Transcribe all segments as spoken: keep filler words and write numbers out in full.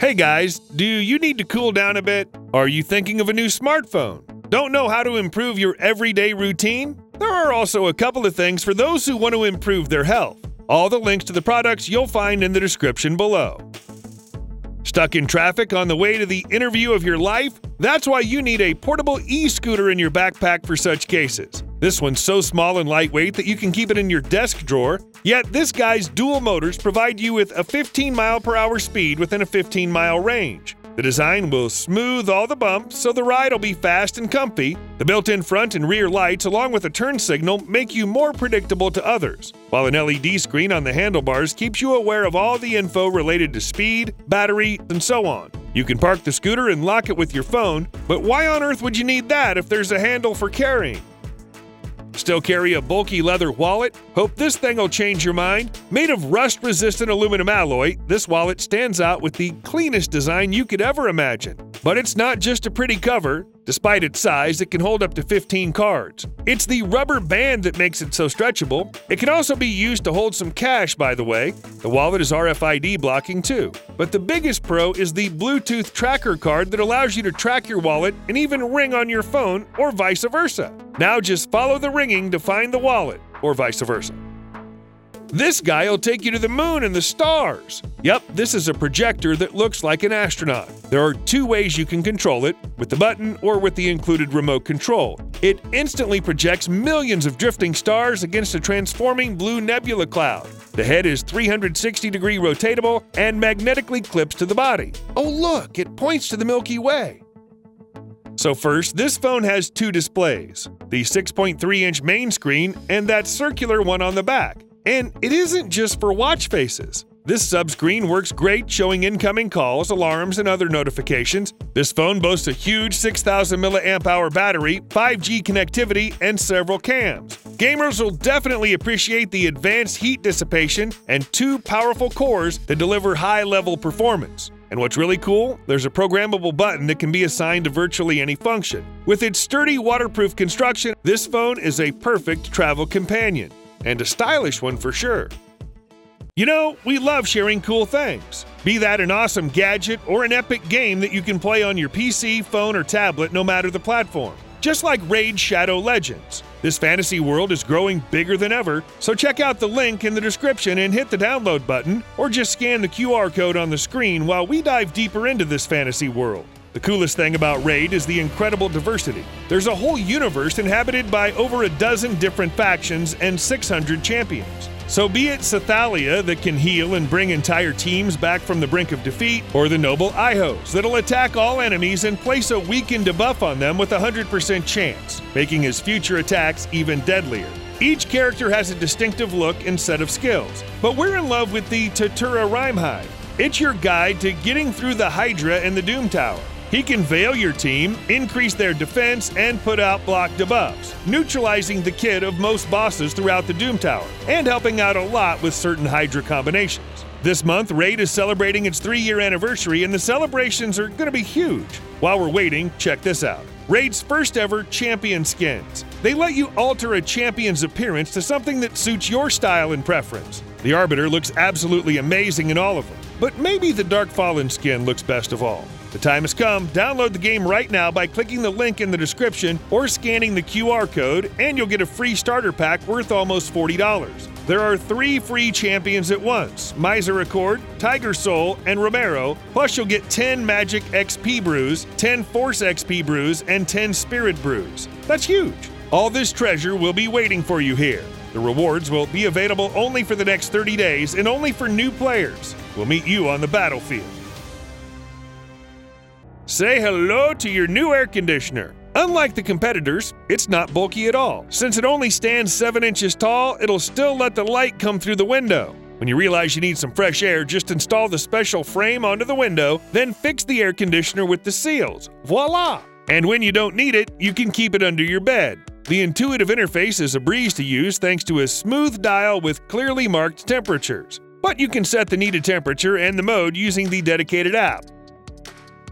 Hey guys, do you need to cool down a bit? Are you thinking of a new smartphone? Don't know how to improve your everyday routine? There are also a couple of things for those who want to improve their health. All the links to the products you'll find in the description below. Stuck in traffic on the way to the interview of your life? That's why you need a portable e-scooter in your backpack for such cases. This one's so small and lightweight that you can keep it in your desk drawer, yet this guy's dual motors provide you with a fifteen mile per hour speed within a fifteen mile range. The design will smooth all the bumps, so the ride will be fast and comfy. The built-in front and rear lights, along with a turn signal, make you more predictable to others, while an L E D screen on the handlebars keeps you aware of all the info related to speed, battery, and so on. You can park the scooter and lock it with your phone, but why on earth would you need that if there's a handle for carrying? Still carry a bulky leather wallet? Hope this thing will change your mind. Made of rust-resistant aluminum alloy, this wallet stands out with the cleanest design you could ever imagine. But it's not just a pretty cover. Despite its size, it can hold up to fifteen cards. It's the rubber band that makes it so stretchable. It can also be used to hold some cash, by the way. The wallet is R F I D blocking too. But the biggest pro is the Bluetooth tracker card that allows you to track your wallet and even ring on your phone, or vice versa. Now just follow the ringing to find the wallet, or vice versa. This guy will take you to the moon and the stars. Yep, this is a projector that looks like an astronaut. There are two ways you can control it, with the button or with the included remote control. It instantly projects millions of drifting stars against a transforming blue nebula cloud. The head is three hundred sixty degree rotatable and magnetically clips to the body. Oh look, it points to the Milky Way. So first, this phone has two displays, the six point three inch main screen and that circular one on the back. And it isn't just for watch faces. This subscreen works great showing incoming calls, alarms, and other notifications. This phone boasts a huge six thousand milliamp hour battery, five G connectivity, and several cams. Gamers will definitely appreciate the advanced heat dissipation and two powerful cores that deliver high-level performance. And what's really cool, there's a programmable button that can be assigned to virtually any function. With its sturdy, waterproof construction, this phone is a perfect travel companion, and a stylish one for sure. You know, we love sharing cool things. Be that an awesome gadget or an epic game that you can play on your P C, phone, or tablet, no matter the platform. Just like Raid Shadow Legends. This fantasy world is growing bigger than ever, so check out the link in the description and hit the download button, or just scan the Q R code on the screen while we dive deeper into this fantasy world. The coolest thing about Raid is the incredible diversity. There's a whole universe inhabited by over a dozen different factions and six hundred champions. So be it Cethalia that can heal and bring entire teams back from the brink of defeat, or the noble Ihos that'll attack all enemies and place a weakened debuff on them with a one hundred percent chance, making his future attacks even deadlier. Each character has a distinctive look and set of skills, but we're in love with the Tatura Rhymehide. It's your guide to getting through the Hydra and the Doom Tower. He can veil your team, increase their defense, and put out block debuffs, neutralizing the kit of most bosses throughout the Doom Tower, and helping out a lot with certain Hydra combinations. This month, Raid is celebrating its three year anniversary, and the celebrations are going to be huge. While we're waiting, check this out. Raid's first ever champion skins. They let you alter a champion's appearance to something that suits your style and preference. The Arbiter looks absolutely amazing in all of them, but maybe the Dark Fallen skin looks best of all. The time has come. Download the game right now by clicking the link in the description or scanning the Q R code, and you'll get a free starter pack worth almost forty dollars. There are three free champions at once, Misericord, Tiger Soul, and Romero, plus you'll get ten Magic X P brews, ten Force X P brews, and ten Spirit brews. That's huge! All this treasure will be waiting for you here. The rewards will be available only for the next thirty days and only for new players. We'll meet you on the battlefield. Say hello to your new air conditioner. Unlike the competitors, it's not bulky at all. Since it only stands seven inches tall, it'll still let the light come through the window. When you realize you need some fresh air, just install the special frame onto the window, then fix the air conditioner with the seals. Voila! And when you don't need it, you can keep it under your bed. The intuitive interface is a breeze to use thanks to a smooth dial with clearly marked temperatures. But you can set the needed temperature and the mode using the dedicated app.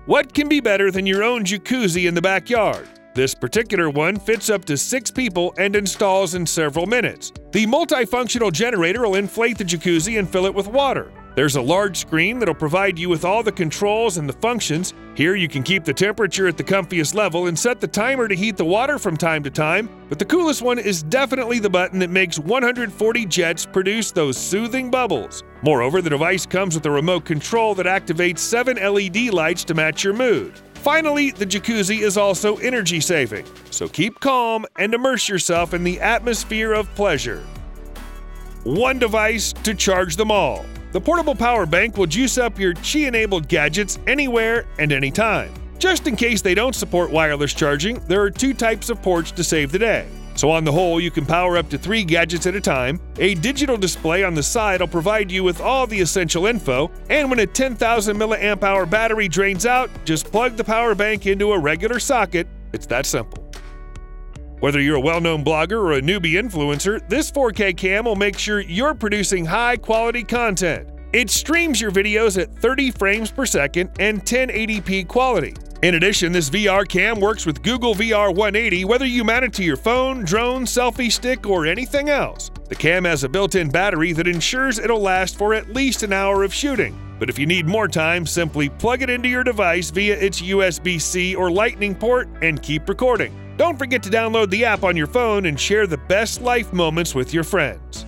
What can be better than your own jacuzzi in the backyard? This particular one fits up to six people and installs in several minutes. The multifunctional generator will inflate the jacuzzi and fill it with water. There's a large screen that'll provide you with all the controls and the functions. Here you can keep the temperature at the comfiest level and set the timer to heat the water from time to time, but the coolest one is definitely the button that makes one hundred forty jets produce those soothing bubbles. Moreover, the device comes with a remote control that activates seven L E D lights to match your mood. Finally, the jacuzzi is also energy-saving, so keep calm and immerse yourself in the atmosphere of pleasure. One device to charge them all. The portable power bank will juice up your Qi-enabled gadgets anywhere and anytime. Just in case they don't support wireless charging, there are two types of ports to save the day. So on the whole, you can power up to three gadgets at a time. A digital display on the side will provide you with all the essential info, and when a ten thousand milliamp hour battery drains out, just plug the power bank into a regular socket. It's that simple. Whether you're a well-known blogger or a newbie influencer, this four K cam will make sure you're producing high-quality content. It streams your videos at thirty frames per second and ten eighty p quality. In addition, this V R cam works with Google V R one eighty whether you mount it to your phone, drone, selfie stick, or anything else. The cam has a built-in battery that ensures it'll last for at least an hour of shooting. But if you need more time, simply plug it into your device via its U S B C or Lightning port and keep recording. Don't forget to download the app on your phone and share the best life moments with your friends.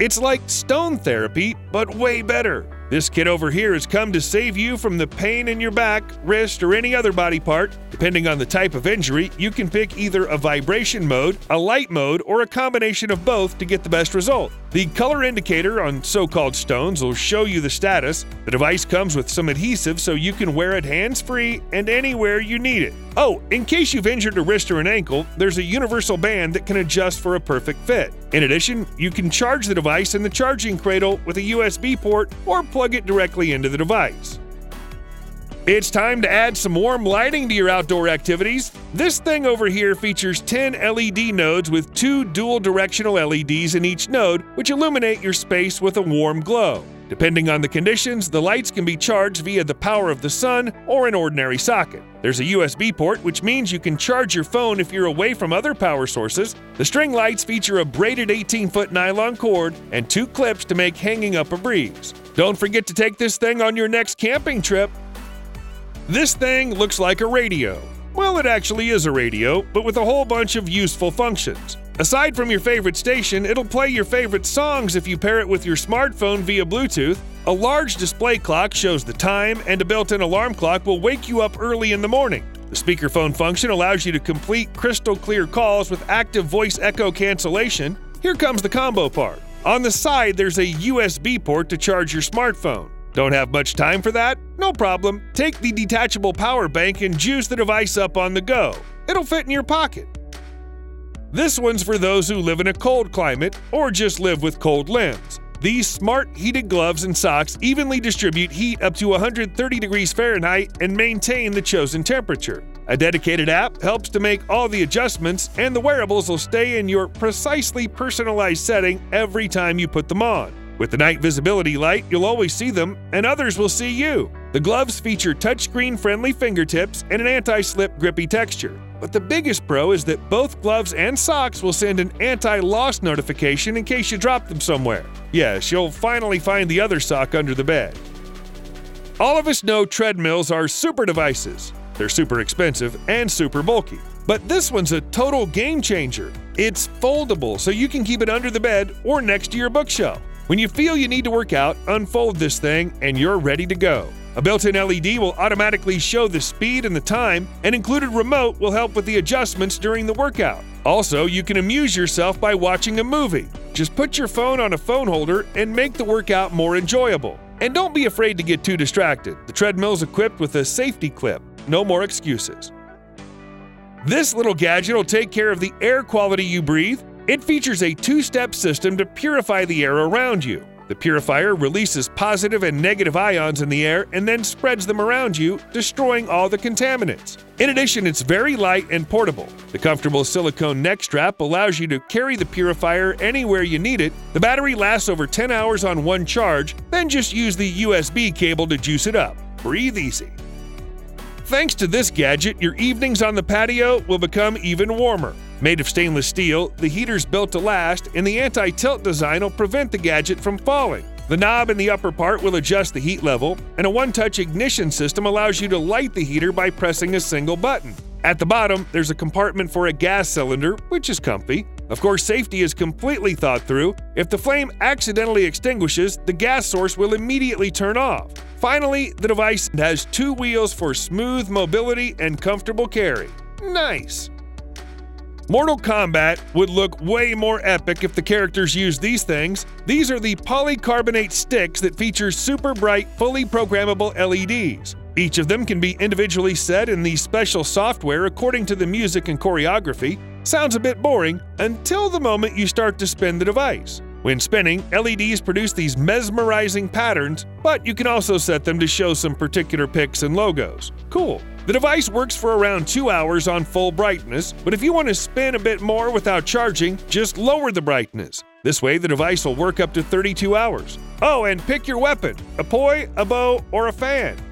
It's like stone therapy, but way better. This kit over here has come to save you from the pain in your back, wrist, or any other body part. Depending on the type of injury, you can pick either a vibration mode, a light mode, or a combination of both to get the best result. The color indicator on so-called stones will show you the status. The device comes with some adhesive so you can wear it hands-free and anywhere you need it. Oh, in case you've injured a wrist or an ankle, there's a universal band that can adjust for a perfect fit. In addition, you can charge the device in the charging cradle with a U S B port or plug it directly into the device. It's time to add some warm lighting to your outdoor activities. This thing over here features ten L E D nodes with two dual directional L E Ds in each node, which illuminate your space with a warm glow. Depending on the conditions, the lights can be charged via the power of the sun or an ordinary socket. There's a U S B port, which means you can charge your phone if you're away from other power sources. The string lights feature a braided eighteen foot nylon cord and two clips to make hanging up a breeze. Don't forget to take this thing on your next camping trip. This thing looks like a radio. Well, it actually is a radio, but with a whole bunch of useful functions. Aside from your favorite station, it'll play your favorite songs if you pair it with your smartphone via Bluetooth. A large display clock shows the time, and a built-in alarm clock will wake you up early in the morning. The speakerphone function allows you to complete crystal clear calls with active voice echo cancellation. Here comes the combo part. On the side, there's a U S B port to charge your smartphone. Don't have much time for that? No problem. Take the detachable power bank and juice the device up on the go. It'll fit in your pocket. This one's for those who live in a cold climate or just live with cold limbs. These smart heated gloves and socks evenly distribute heat up to one hundred thirty degrees Fahrenheit and maintain the chosen temperature. A dedicated app helps to make all the adjustments, and the wearables will stay in your precisely personalized setting every time you put them on. With the night visibility light, you'll always see them, and others will see you. The gloves feature touchscreen-friendly fingertips and an anti-slip grippy texture. But the biggest pro is that both gloves and socks will send an anti-loss notification in case you drop them somewhere. Yes, you'll finally find the other sock under the bed. All of us know treadmills are super devices. They're super expensive and super bulky. But this one's a total game changer. It's foldable, so you can keep it under the bed or next to your bookshelf. When you feel you need to work out, unfold this thing and you're ready to go. A built-in L E D will automatically show the speed and the time, and included remote will help with the adjustments during the workout. Also, you can amuse yourself by watching a movie. Just put your phone on a phone holder and make the workout more enjoyable. And don't be afraid to get too distracted. The treadmill's equipped with a safety clip. No more excuses. This little gadget will take care of the air quality you breathe. It features a two-step system to purify the air around you. The purifier releases positive and negative ions in the air and then spreads them around you, destroying all the contaminants. In addition, it's very light and portable. The comfortable silicone neck strap allows you to carry the purifier anywhere you need it. The battery lasts over ten hours on one charge, then just use the U S B cable to juice it up. Breathe easy. Thanks to this gadget, your evenings on the patio will become even warmer. Made of stainless steel, the heater's built to last, and the anti-tilt design will prevent the gadget from falling. The knob in the upper part will adjust the heat level, and a one-touch ignition system allows you to light the heater by pressing a single button. At the bottom, there's a compartment for a gas cylinder, which is comfy. Of course, safety is completely thought through. If the flame accidentally extinguishes, the gas source will immediately turn off. Finally, the device has two wheels for smooth mobility and comfortable carry. Nice! Mortal Kombat would look way more epic if the characters used these things. These are the polycarbonate sticks that feature super bright, fully programmable L E Ds. Each of them can be individually set in the special software according to the music and choreography. Sounds a bit boring until the moment you start to spin the device. When spinning, L E Ds produce these mesmerizing patterns, but you can also set them to show some particular pics and logos. Cool. The device works for around two hours on full brightness, but if you want to spin a bit more without charging, just lower the brightness. This way, the device will work up to thirty-two hours. Oh, and pick your weapon, a poi, a bow, or a fan.